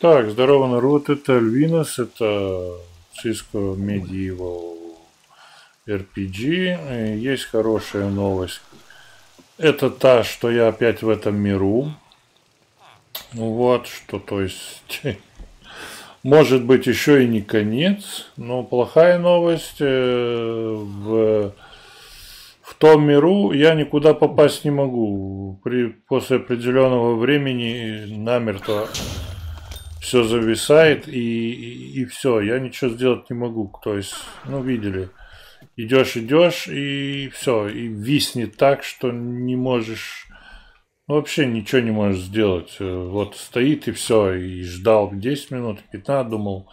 Так, здорово, народ, это Альвинас, это Cisco Medieval RPG. И есть хорошая новость. Это та, что я опять в этом миру. Вот, что, то есть, может быть, еще и не конец, но плохая новость, в том миру я никуда попасть не могу. После определенного времени намертво все зависает, и все, я ничего сделать не могу. То есть, ну, видели, идешь, и все, и виснет так, что не можешь, ну, вообще ничего не можешь сделать. Вот стоит и все, и ждал 10 минут, 15, думал,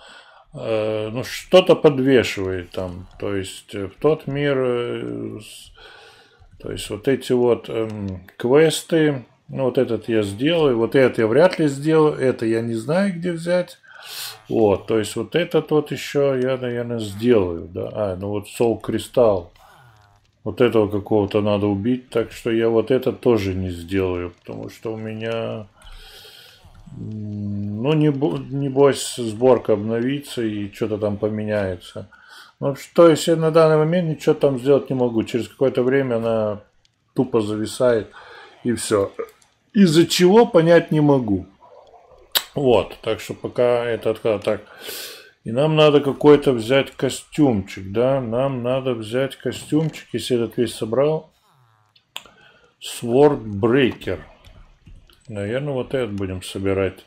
ну, что-то подвешивает там. То есть, в тот мир, то есть, вот эти вот квесты. Ну, вот этот я сделаю, вот это я вряд ли сделаю, это я не знаю, где взять. Вот, то есть вот этот вот еще я, наверное, сделаю, да. А, ну вот Soul Crystal. Вот этого какого-то надо убить, так что я вот это тоже не сделаю, потому что у меня... Ну, небось, сборка обновится и что-то там поменяется. Ну, то есть я на данный момент ничего там сделать не могу. Через какое-то время она тупо зависает и все. Из-за чего, понять не могу. Вот, так что пока это отказ. Так, и нам надо какой-то взять костюмчик, да, нам надо взять костюмчик, если этот весь собрал. Sword Breaker. Наверное, вот этот будем собирать.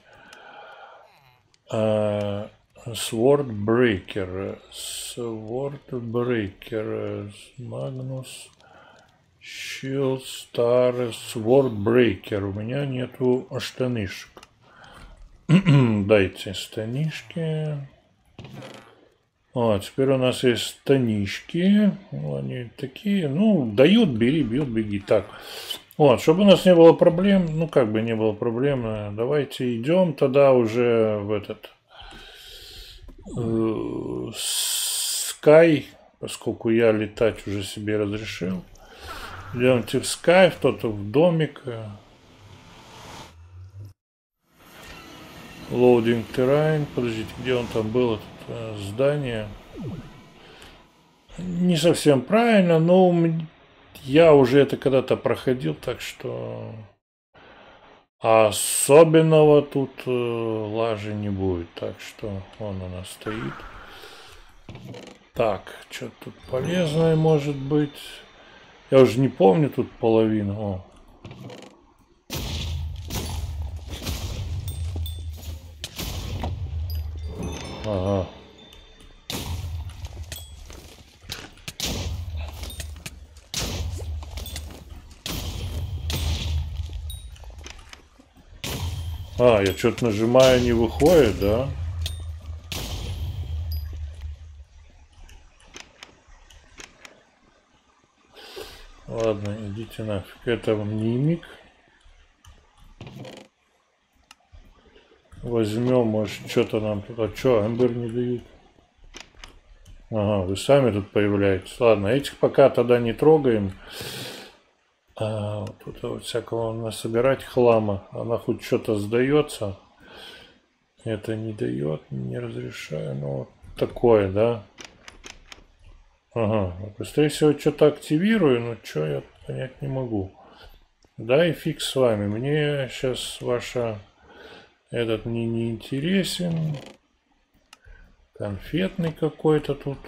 Sword Breaker. Sword Breaker. Magnus. Shield, Star, Sword Breaker. У меня нету штанишек. Дайте штанишки. Вот, теперь у нас есть штанишки. Ну, они такие, ну, дают, бери, беги. Так, вот, чтобы у нас не было проблем, ну, как бы не было проблем, давайте идем тогда уже в этот Sky, поскольку я летать уже себе разрешил. Идемте в Skype, кто-то в домик. Loading terrain. Подождите, где он там был, это здание? Не совсем правильно, но я уже это когда-то проходил, так что особенного тут лажи не будет. Так что он у нас стоит. Так, что тут полезное может быть? Я уже не помню тут половину. О. Ага. А, я что-то нажимаю, не выходит, да? Ладно, идите нафиг. Это мимик. Возьмем, может, что-то нам тут. А что, эмбер не дают? Ага, вы сами тут появляетесь. Ладно, этих пока тогда не трогаем. А, тут вот всякого насобирать хлама. Она хоть что-то сдается. Это не дает, не разрешаю. Ну, вот такое, да? Ага, быстрее всего что-то активирую, но что я понять не могу. Да и фиг с вами. Мне сейчас ваша... Этот мне не интересен. Конфетный какой-то тут.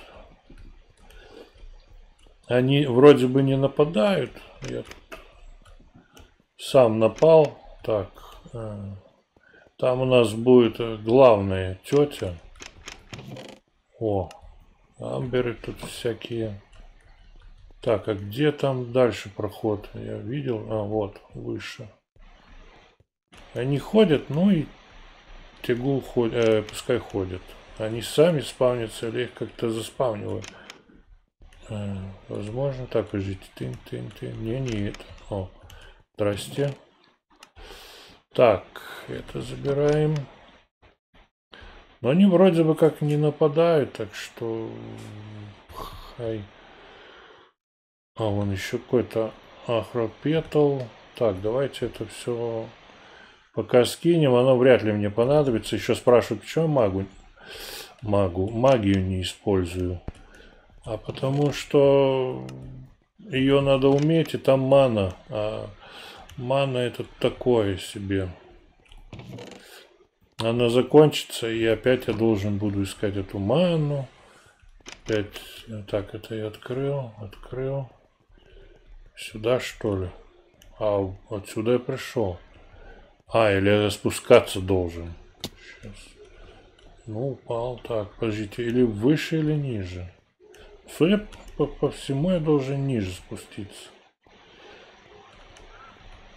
Они вроде бы не нападают. Я сам напал. Так. Там у нас будет главная тетя. О. Амберы тут всякие. Так, а где там дальше проход? Я видел. А, вот, выше. Они ходят, ну и тягу ходят, пускай ходят. Они сами спавнятся или их как-то заспавнивают. Возможно, так и жить. Не это. О, здрасте. Так, это забираем. Но они вроде бы как не нападают, так что... Хай. А, вон еще какой-то ахропетал. Так, давайте это все Пока скинем, оно вряд ли мне понадобится. Еще спрашивают, почему магию не использую. А потому что ее надо уметь, и там мана. А мана это такое себе. Она закончится, и опять я должен буду искать эту ману. Опять так это я открыл, Сюда что ли? А отсюда я пришел. А, или я спускаться должен. Сейчас. Ну, упал. Так, подождите. Или выше, или ниже. Судя по всему, я должен ниже спуститься.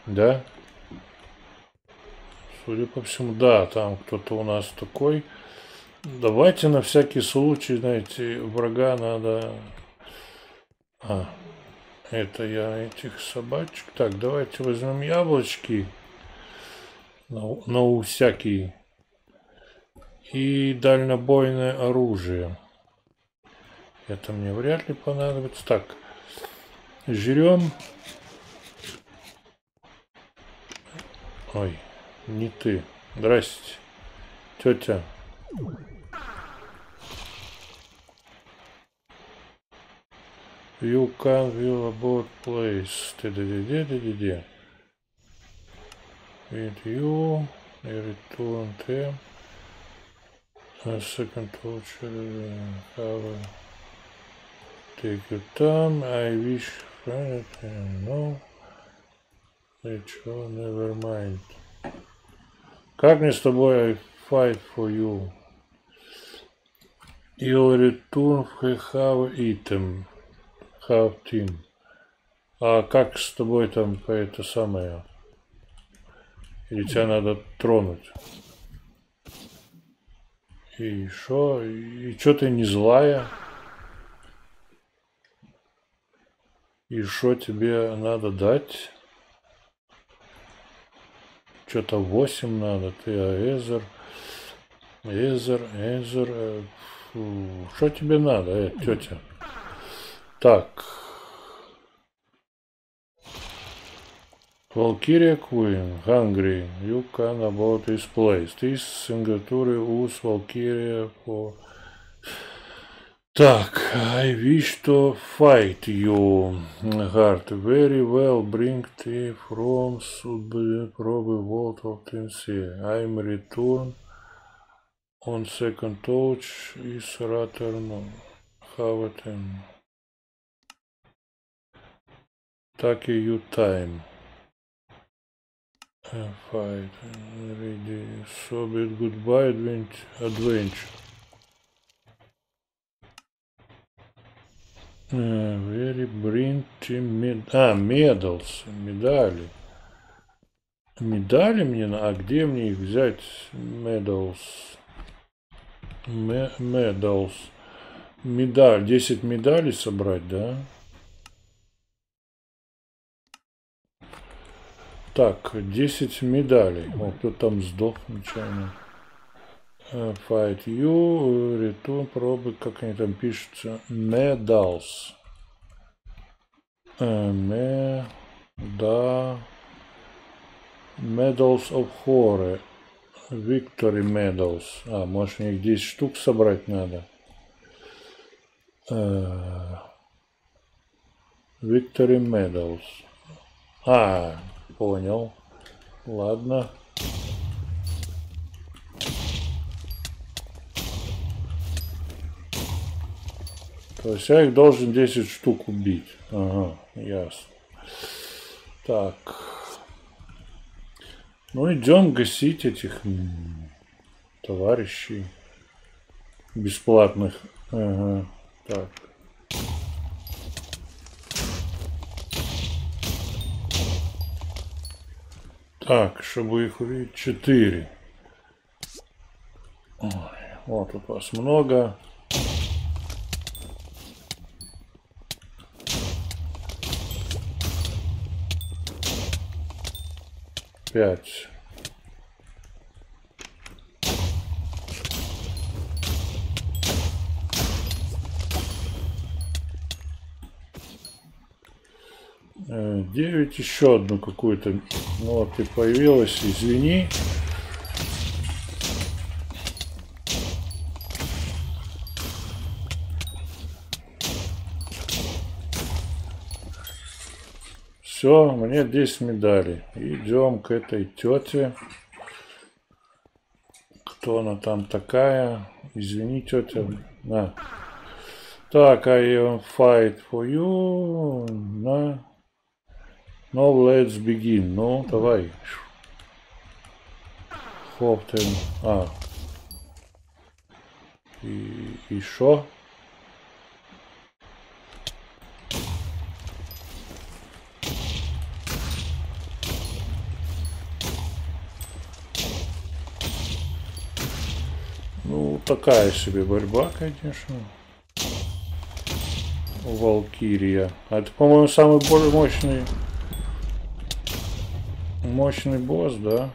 Да? Судя по всему, да, там кто-то у нас такой. Давайте на всякий случай, знаете, врага надо... А, это я этих собачек. Так, давайте возьмем яблочки. На всякие. И дальнобойное оружие. Это мне вряд ли понадобится. Так, жрем. Ой. Не ты. Здрасте. Тетя. You can view about place. Ты-ди-ди-ди-ди-ди. With you. И return to. A second torture. Take your time. I wish friend. No. Ничего, never mind. Как мне с тобой I fight for you? You'll return have item. Have team. А как с тобой там по это самое? Или тебя надо тронуть? И что? И что ты не злая? И что тебе надо дать? Что-то 8 надо, ты Эзер, Эзер, что тебе надо, тетя? Так. Валкирия Куин, Hungry, you can about this place. Ты из Сингатуры Ус, Валкирия по... Так, I wish to fight you hard. Very well, bring thee from probably world of Tennessee. I'm return on second touch is rather no. Have it in. Take your time. Fight. Ready. So be it goodbye adventure. Very brinty med... А, медалс, медали. Медали мне на... А где мне их взять? Медалс. Медалс. Медаль. 10 медалей собрать, да? Так, 10 медалей. О, кто там сдох нечаянно. Fight you, return, пробы, как они там пишутся, medals. Medals of Horror, Victory Medals. А, может, у них 10 штук собрать надо. Victory Medals. А, понял. Ладно. То есть я их должен 10 штук убить. Ага, ясно. Так. Ну, идем гасить этих товарищей бесплатных. Ага, так. Так, чтобы их увидеть, 4. Ой, вот у вас много. Пять. 9, еще одну какую-то. Вот и появилась, извини. Все, мне 10 медалей. Идем к этой тете. Кто она там такая? Извини, тетя. На. Так, I fight for you. На. No, let's begin. Ну, давай. Хоптен. А. И шо? Ну, такая себе борьба, конечно. Валкирия. А это, по-моему, самый мощный босс, да?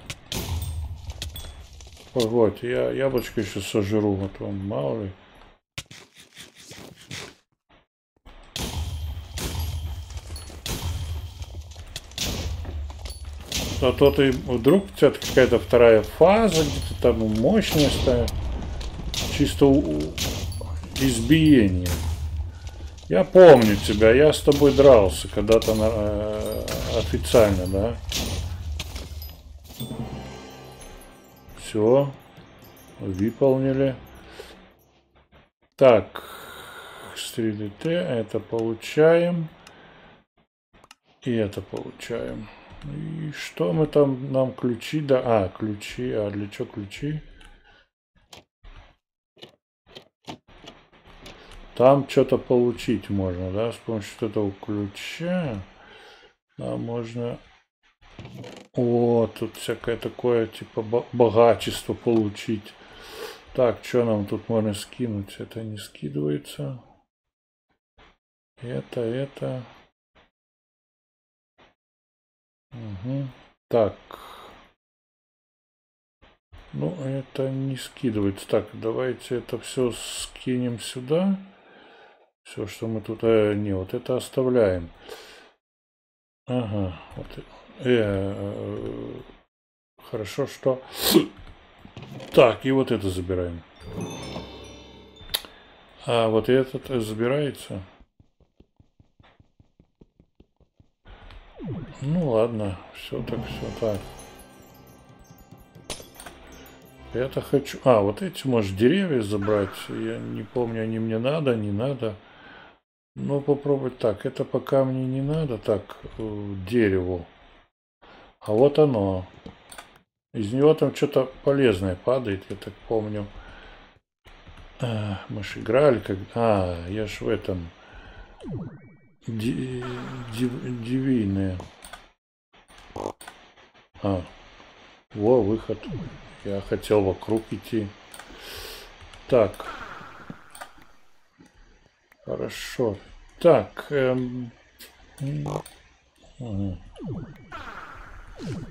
Погодь, я яблочко еще сожру, вот вам мало ли. А то ты вдруг у тебя какая-то вторая фаза, где-то там мощность, чисто избиение. Я помню тебя, я с тобой дрался когда-то официально, да? Все, выполнили. Так, 3DT, это получаем. И это получаем. И что мы там, нам ключи, да, ключи, для чего ключи? Там что-то получить можно, да, с помощью этого ключа. Да, можно... Вот, тут всякое такое, типа, богачество получить. Так, что нам тут можно скинуть? Это не скидывается. Это. Угу. Так. Ну, это не скидывается. Так, давайте это все скинем сюда. Все, что мы тут... не, вот это оставляем. Ага. Вот, хорошо, что... Так, и вот это забираем. А вот этот забирается. Ну ладно, все так. Это хочу... вот эти, может, деревья забрать. Я не помню, они мне надо, не надо. Ну, попробовать так. Это пока мне не надо. Так, дереву. А вот оно. Из него там что-то полезное падает, я так помню. Мы же играли когда... я ж в этом... Дивине. Во, выход. Я хотел вокруг идти. Так. Хорошо. Так.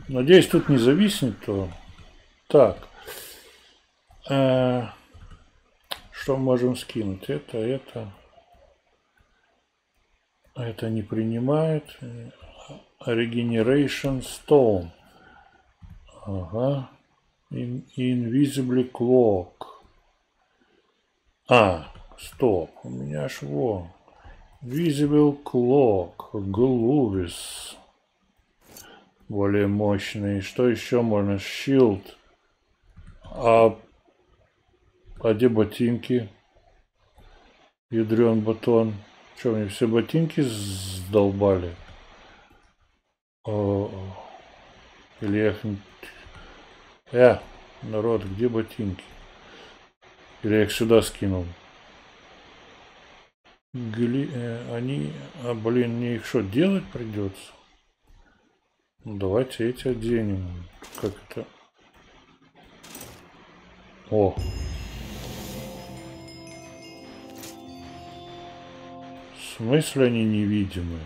Надеюсь, тут не зависнет то. Так. Что можем скинуть? Это. Это не принимает. Regeneration Stone. Ага. Invisible Clock. Стоп. У меня аж во. Visible Clock. Gloves. Более мощный. Что еще можно? Shield. А где ботинки? Ядрен батон. Что, мне все ботинки сдолбали? Или я их... народ, где ботинки? Или я их сюда скинул? Они... блин, мне их что, делать придется? Ну, давайте эти оденем. Как это? В смысле они невидимы?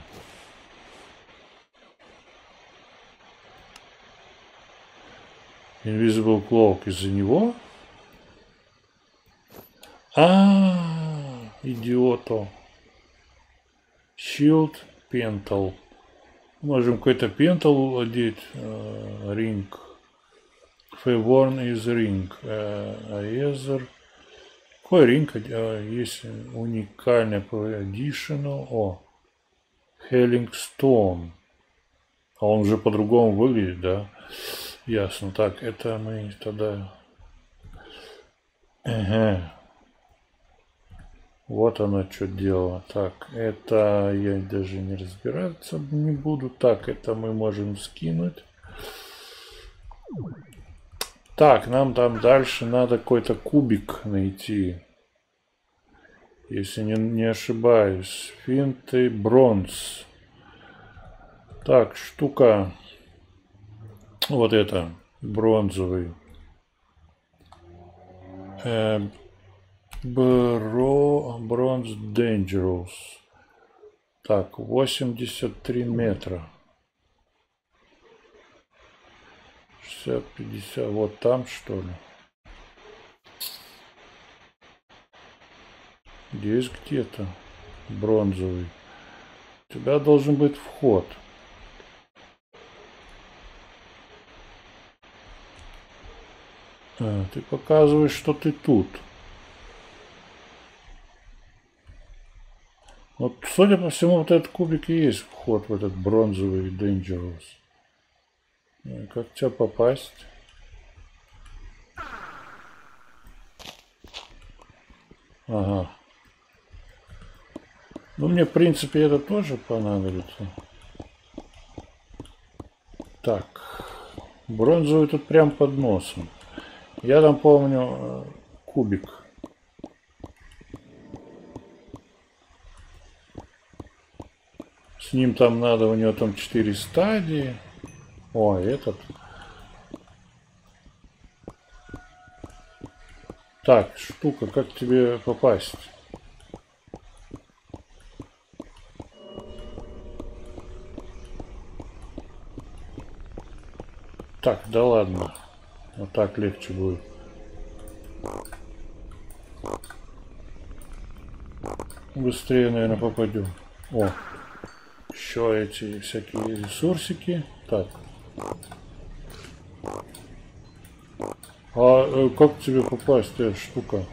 Invisible Cloak из-за него? Идиоту. Shield Pental. Можем какой-то пентал одеть. Ринг. Фейворн из ринг. Аезер. Какой ринг? Есть уникальный additional. О. Хеллинг Стоун. А он уже по-другому выглядит, да? Ясно. Так, это мы тогда... Ага. Вот оно что дело. Так, это я даже не разбираться не буду. Так, это мы можем скинуть. Так, нам там дальше надо какой-то кубик найти. Если не ошибаюсь. Финты, бронз. Так, штука. Вот это. Бронзовый. Bronze Dangerous. Так, 83 метра. 60-50. Вот там, что ли? Здесь где-то. Бронзовый. У тебя должен быть вход. А, ты показываешь, что ты тут. Вот, судя по всему, вот этот кубик и есть вход в этот бронзовый Dangerous. Как тебя попасть? Ага. Ну, мне, в принципе, это тоже понадобится. Так. Бронзовый тут прям под носом. Я там помню кубик. С ним там надо, у него там 4 стадии. О, этот. Так, штука, как тебе попасть? Так, да ладно. Вот так легче будет. Быстрее, наверное, попаду. О, еще эти всякие ресурсики. Так. А как тебе попасть, эта штука?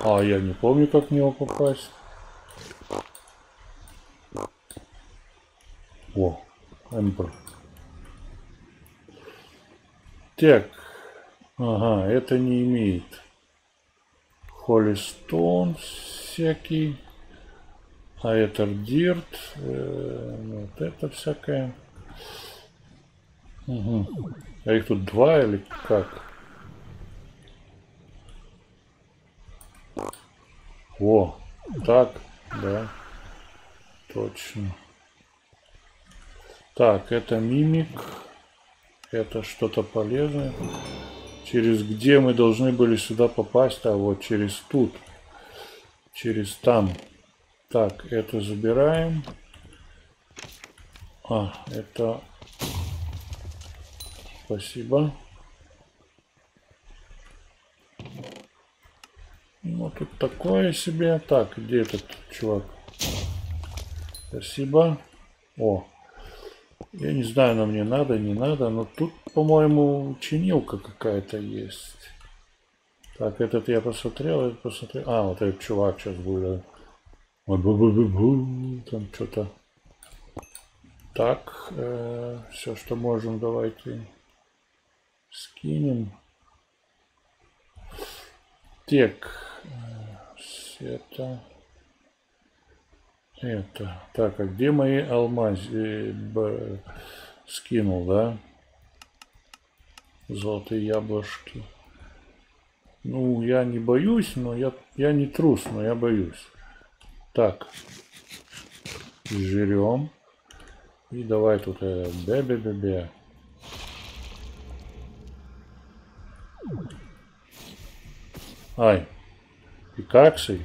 А я не помню, как в него попасть. О, Эмбер. Так. Ага, это не имеет. Холлистон всякий. А это дирт. Вот это всякое. Угу. А их тут два или как? О, так, да, точно. Так, это мимик, это что-то полезное. Через где мы должны были сюда попасть, а вот через тут, через там. Так, это забираем. А, это... Спасибо. Ну, тут такое себе. Так, где этот чувак? Спасибо. О. Я не знаю, но мне надо, не надо. Но тут, по-моему, чинилка какая-то есть. Так, этот я посмотрел, этот посмотрел. А, вот этот чувак сейчас будет. Там что-то. Так, все, что можем, давайте скинем. Так. Это. Так, а где мои алмазы? Скинул, да? Золотые яблочки. Ну, я не боюсь, но я не трус, но я боюсь. Так. Жрем. И давай тут бе-бе-бе-бе. Ай. Пикаксой.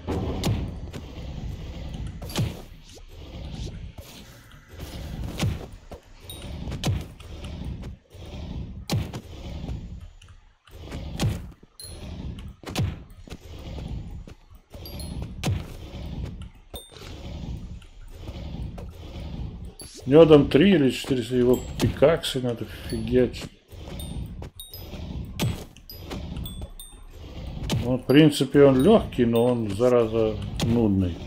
У него там 3 или 4 его пикаксы надо, офигеть. Ну, в принципе, он легкий, но он, зараза, нудный.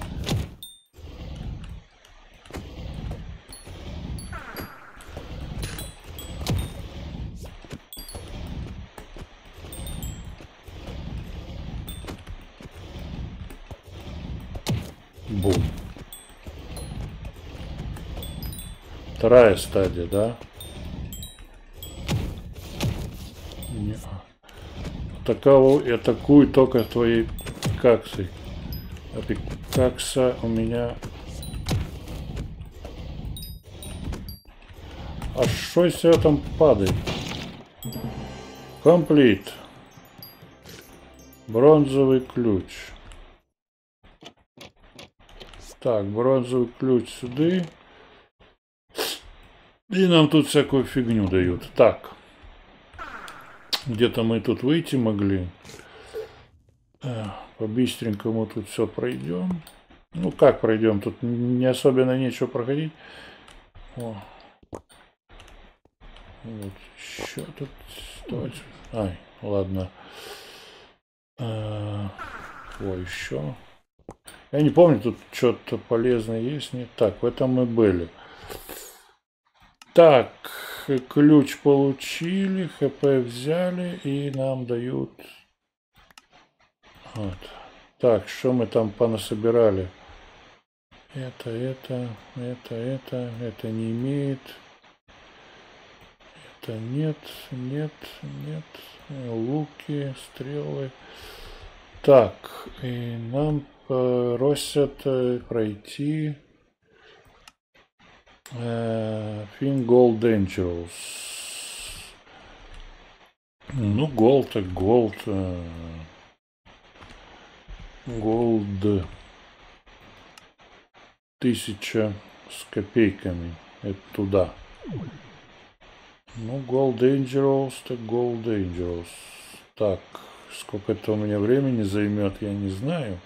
Бум. Вторая стадия, да? Атаковал и атакую только твоей пикаксой. А пикакса у меня... А что из этого там падает? Комплит. Бронзовый ключ. Так, бронзовый ключ сюда. И нам тут всякую фигню дают. Так. Где-то мы тут выйти могли. По-быстренькому тут все пройдем. Ну, как пройдем? Тут не особенно нечего проходить. О. Вот еще тут стоит. Ай, ладно. О, еще. Я не помню, тут что-то полезное есть. Нет. Так, в этом мы были. Так. Ключ получили, ХП взяли и нам дают. Вот. Так, что мы там понасобирали? Это не имеет. Это нет. Луки, стрелы. Так, и нам просят пройти... Фильм Gold Dangerous. Ну, Gold так Gold. Gold 1000 с копейками. Это туда. Ну, Gold Dangerous так Gold Dangerous. Так, сколько это у меня времени займет, я не знаю.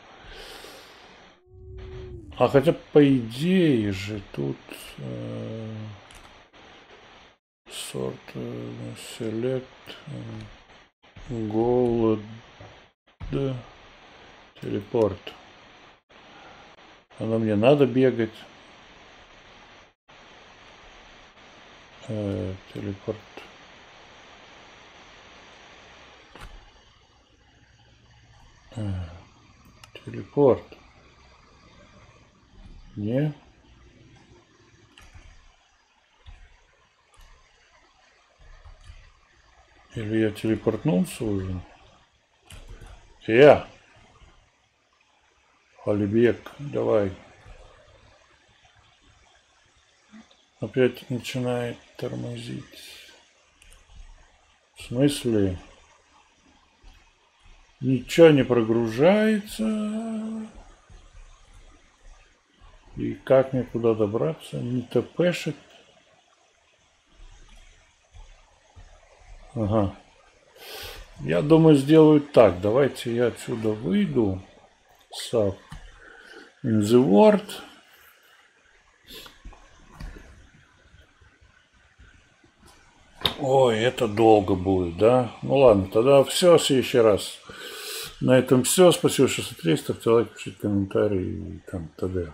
А хотя, по идее же, тут сорт, select, голод, телепорт. Оно мне надо бегать. Телепорт. Телепорт. Не. Или я телепортнулся уже? Я. Алибек, давай. Опять начинает тормозить. В смысле? Ничего не прогружается. И как мне туда добраться? Не тпшит. Ага. Я думаю, сделаю так. Давайте я отсюда выйду. Save in the world. Ой, это долго будет, да? Ну ладно, тогда все, в следующий раз. На этом все. Спасибо, что смотрели. Ставьте лайк, пишите комментарии и там т.д.